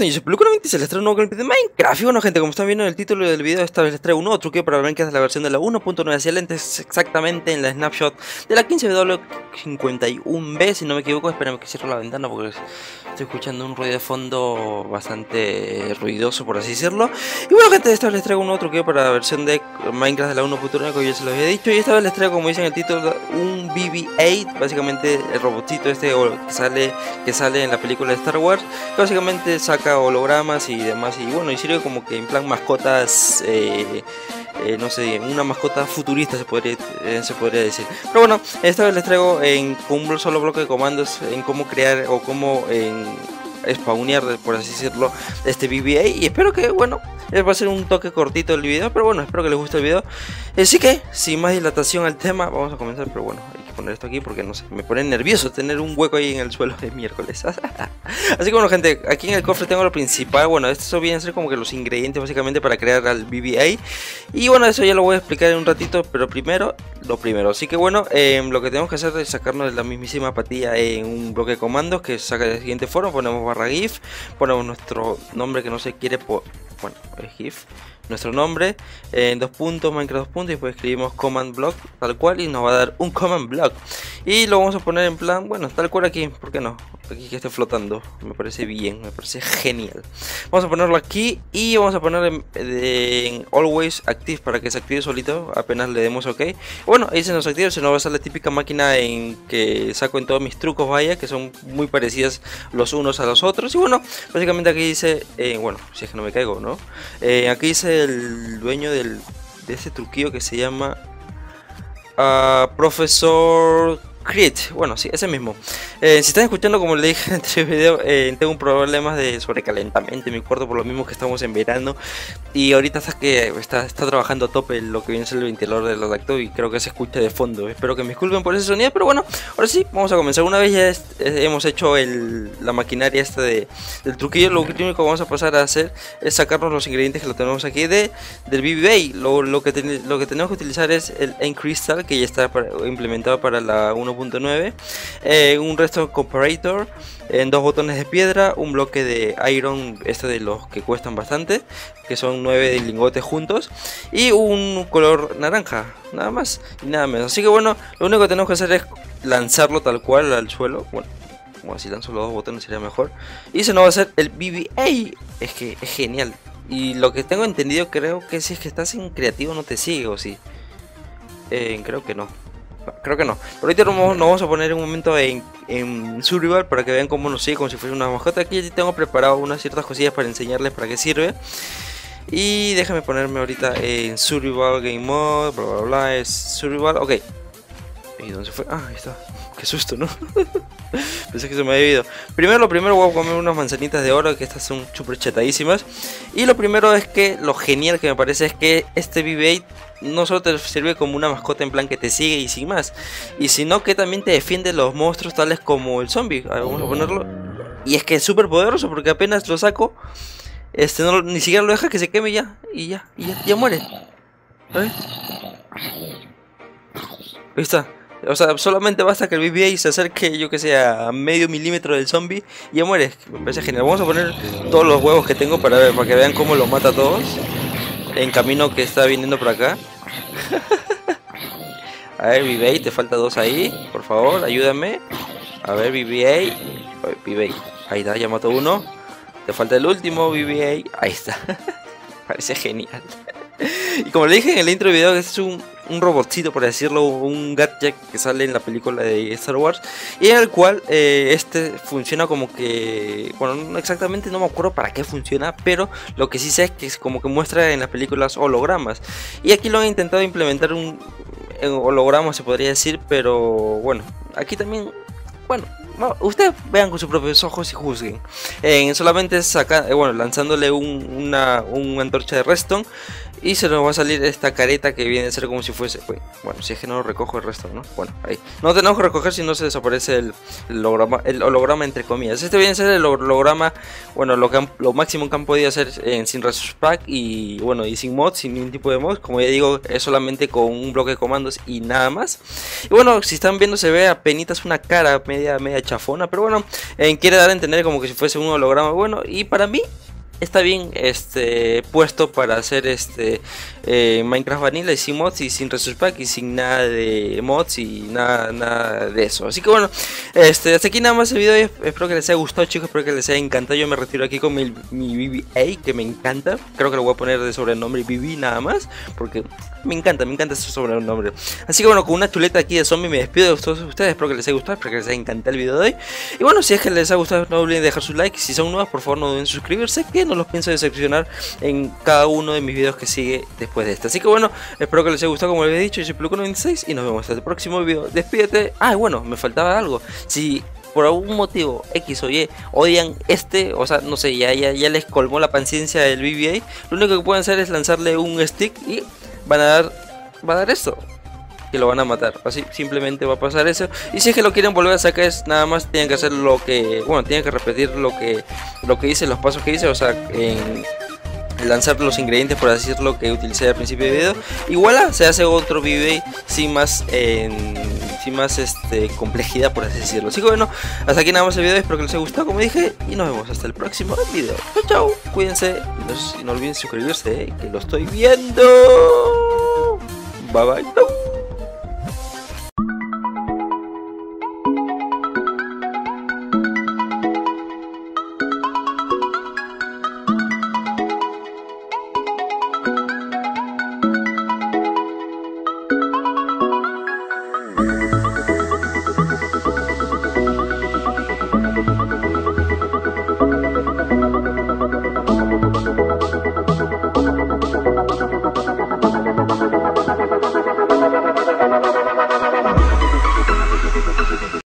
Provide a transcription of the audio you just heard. Angels, película 26, les traigo un nuevo gameplay de Minecraft. Y bueno gente, como están viendo en el título del video, esta vez les traigo un nuevo truqueo para ver que es la versión de la 1.9 hacia lentes, exactamente en la snapshot de la 15W51B, si no me equivoco. Espérame que cierro la ventana porque estoy escuchando un ruido de fondo bastante ruidoso, por así decirlo. Y bueno gente, esta vez les traigo un nuevo truqueo para la versión de Minecraft de la 1.9, como ya se los había dicho. Y esta vez les traigo, como dice en el título, un BB-8, básicamente el robotito este que sale en la película de Star Wars, que básicamente saca hologramas y demás, y bueno, y sirve como que en plan mascotas, no sé, una mascota futurista se podría decir. Pero bueno, esta vez les traigo con un solo bloque de comandos en cómo crear o cómo spawnear, por así decirlo, este BB-8. Y espero que, bueno, va a ser un toque cortito el video, pero bueno, espero que les guste el video. Así que, sin más dilatación al tema, vamos a comenzar. Pero bueno, hay que poner esto aquí porque no sé, me pone nervioso tener un hueco ahí en el suelo de miércoles. Así que bueno gente, aquí en el cofre tengo lo principal. Bueno, esto viene a ser como que los ingredientes básicamente para crear al BB-8. Y bueno, eso ya lo voy a explicar en un ratito, pero primero, lo primero. Así que bueno, lo que tenemos que hacer es sacarnos de la mismísima patilla en un bloque de comandos que saca de la siguiente forma. Ponemos barra GIF, ponemos nuestro nombre que no se quiere, bueno, es GIF, nuestro nombre, dos puntos, Minecraft dos puntos, y después escribimos command block, tal cual, y nos va a dar un command block. Y lo vamos a poner en plan, bueno, tal cual aquí, ¿por qué no? Aquí que esté flotando, me parece bien, me parece genial. Vamos a ponerlo aquí y vamos a poner en always active para que se active solito, apenas le demos ok. Bueno, ahí se nos activa, se nos va a salir la típica máquina en que saco en todos mis trucos, vaya, que son muy parecidas los unos a los otros. Y bueno, básicamente aquí dice, bueno, si es que no me caigo, ¿no? Aquí dice el dueño de este truquillo que se llama Profesor Create. Bueno, sí, ese mismo. Si están escuchando, como le dije en este video, tengo problemas de sobrecalentamiento en mi cuarto, por lo mismo que estamos en verano. Y ahorita hasta que está trabajando a tope lo que viene a ser el ventilador del laptop, y creo que se escucha de fondo. Espero que me disculpen por ese sonido, pero bueno, ahora sí, vamos a comenzar. Una vez ya hemos hecho la maquinaria esta del truquillo, lo único que vamos a pasar a hacer es sacarnos los ingredientes que lo tenemos aquí del BB-8. Lo que tenemos que utilizar es el EnCrystal, que ya está implementado para la 1.9, un resto comparator, en dos botones de piedra, un bloque de iron, este de los que cuestan bastante, que son 9 de lingotes juntos, y un color naranja, nada más y nada menos. Así que bueno, lo único que tenemos que hacer es lanzarlo tal cual al suelo. Bueno, si lanzo los dos botones sería mejor, y se nos va a hacer el BB-8. Es que es genial. Y lo que tengo entendido, creo que si es que estás en creativo no te sigue, o sí, creo que no, pero ahorita nos vamos a poner un momento en survival para que vean cómo nos sigue, como si fuese una mascota. Aquí tengo preparado unas ciertas cosillas para enseñarles para qué sirve. Y déjame ponerme ahorita en survival, game mode, bla bla bla, es survival, ok. ¿Y dónde se fue? Ah, ahí está. Qué susto, ¿no? Pensé que se me había ido. Lo primero voy a comer unas manzanitas de oro, que estas son súper chetadísimas. Y lo primero es que lo genial que me parece es que este BB-8 no solo te sirve como una mascota en plan que te sigue y sin más, y sino que también te defiende los monstruos tales como el zombie. A ver, vamos a ponerlo. Y es que es súper poderoso porque apenas lo saco, no, ni siquiera lo deja que se queme ya. Y ya muere. A ver. Ahí está. O sea, solamente basta que el BB-8 se acerque, yo que sé, a medio milímetro del zombie y ya muere. Me parece genial. Vamos a poner todos los huevos que tengo para que vean cómo los mata a todos. En camino que está viniendo por acá. A ver, BB-8, te falta dos ahí. Por favor, ayúdame. A ver, BB-8. Ahí está, ya mató uno. Te falta el último, BB-8. Ahí está. Parece genial. Y como le dije en el intro del video, este es un robotcito, por decirlo, un gadget que sale en la película de Star Wars, y en el cual este funciona como que, bueno, no exactamente, no me acuerdo para qué funciona, pero lo que sí sé es que es como que muestra en las películas hologramas, y aquí lo han intentado implementar en holograma, se podría decir, pero bueno, aquí también, bueno, ustedes vean con sus propios ojos y juzguen. Solamente saca, bueno, lanzándole una antorcha de redstone, y se nos va a salir esta careta que viene a ser como si fuese, bueno, si es que no recojo el resto, ¿no? Bueno, ahí, no tenemos que recoger si no se desaparece el holograma entre comillas. Este viene a ser el holograma, bueno, lo máximo que han podido hacer sin Resource Pack y bueno, y sin mods, sin ningún tipo de mods. Como ya digo, es solamente con un bloque de comandos y nada más. Y bueno, si están viendo se ve apenitas una cara media chafona, pero bueno, quiere dar a entender como que si fuese un holograma. Bueno, y para mí está bien puesto para hacer Minecraft Vanilla y sin mods y sin resource pack y sin nada de mods y nada de eso. Así que bueno, hasta aquí nada más el video. Espero que les haya gustado, chicos, espero que les haya encantado. Yo me retiro aquí con mi BBA, que me encanta. Creo que lo voy a poner de sobrenombre BB nada más, porque me encanta ese sobrenombre. Así que bueno, con una chuleta aquí de zombie me despido de todos ustedes. Espero que les haya gustado, espero que les haya encantado el video de hoy. Y bueno, si es que les ha gustado, no olviden dejar su like. Si son nuevos, por favor no olviden suscribirse, que no los pienso decepcionar en cada uno de mis videos que sigue después de este. Así que bueno, espero que les haya gustado, como les había dicho. Yo soy Pluco96 y nos vemos hasta el próximo video. Despídete. Ah, bueno, me faltaba algo. Si por algún motivo X o Y odian o sea, no sé, ya les colmó la paciencia del BBA, lo único que pueden hacer es lanzarle un stick y va a dar esto, que lo van a matar. Así simplemente va a pasar eso. Y si es que lo quieren volver a sacar, es nada más tienen que hacer lo que, bueno, tienen que repetir lo que hice, los pasos que hice, o sea, en lanzar los ingredientes, por así decirlo, que utilicé al principio del video. Y voilà, se hace otro BBA sin más complejidad, por así decirlo. Así que bueno, hasta aquí nada más el video. Espero que les haya gustado, como dije, y nos vemos hasta el próximo video. Chau, chau, cuídense y no olviden suscribirse, que lo estoy viendo. Bye bye, chau.